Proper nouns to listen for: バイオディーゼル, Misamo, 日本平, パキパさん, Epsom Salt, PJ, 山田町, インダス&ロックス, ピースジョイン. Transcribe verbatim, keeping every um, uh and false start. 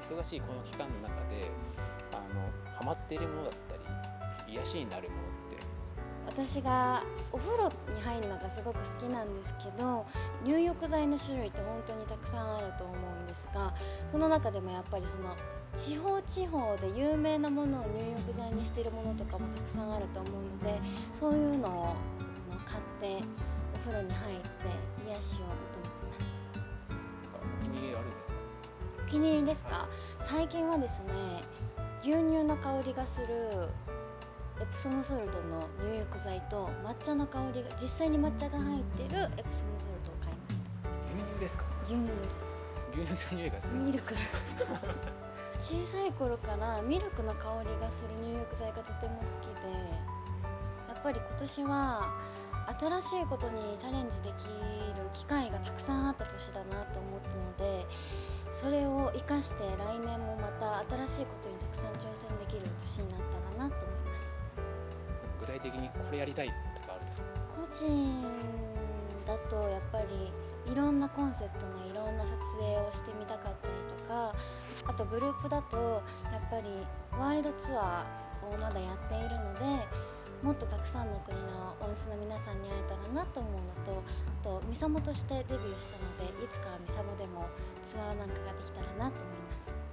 忙しいこの期間の中であのハマっているものだったり癒しになるものって。私がお風呂に入るのがすごく好きなんですけど、入浴剤の種類って本当にたくさんあると思うんですが、その中でもやっぱりその地方地方で有名なものを入浴剤にしているものとかもたくさんあると思うので、そういうのを買ってお風呂に入って癒しを求めてます。お気に入りあるんですか？お気に入りですか？最近はですね、牛乳の香りがするエプソムソルトの入浴剤と抹茶の香りが、実際に抹茶が入っているエプソムソルトを買いました。牛乳ですか？牛乳です。牛乳の匂いがする。ミルク。小さい頃からミルクの香りがする入浴剤がとても好きで、やっぱり今年は新しいことにチャレンジできる機会がたくさんあった年だなと思ったので、それを生かして来年もまた新しいことにたくさん挑戦できる年になったらなと思います。具体的にこれやりたいとかあるんですか？個人だとやっぱりいろんなコンセプトのいろんな撮影をしてみたかったりとか、あとグループだとやっぱりワールドツアーをまだやっているので、もっとたくさんの国の温室の皆さんに会えたらなと思うのと、あとミサモとしてデビューしたので、いつかはミサモでもツアーなんかができたらなと思います。